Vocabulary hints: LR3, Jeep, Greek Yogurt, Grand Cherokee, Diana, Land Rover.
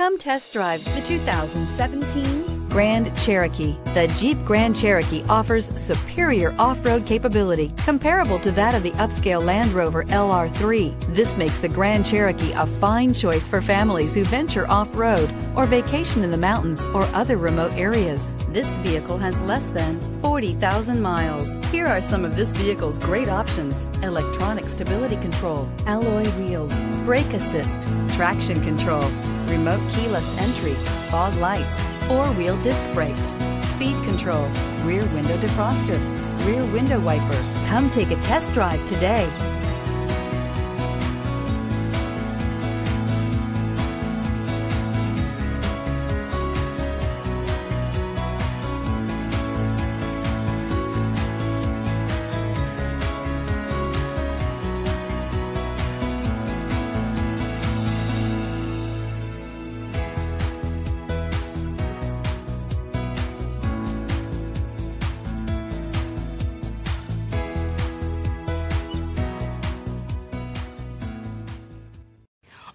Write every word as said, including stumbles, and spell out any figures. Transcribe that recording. Come test drive the two thousand seventeen Grand Cherokee. The Jeep Grand Cherokee offers superior off-road capability comparable to that of the upscale Land Rover L R three. This makes the Grand Cherokee a fine choice for families who venture off-road or vacation in the mountains or other remote areas. This vehicle has less than forty thousand miles. Here are some of this vehicle's great options: electronic stability control, alloy wheels, brake assist, traction control, remote keyless entry, fog lights, four-wheel disc brakes, speed control, rear window defroster, rear window wiper. Come take a test drive today.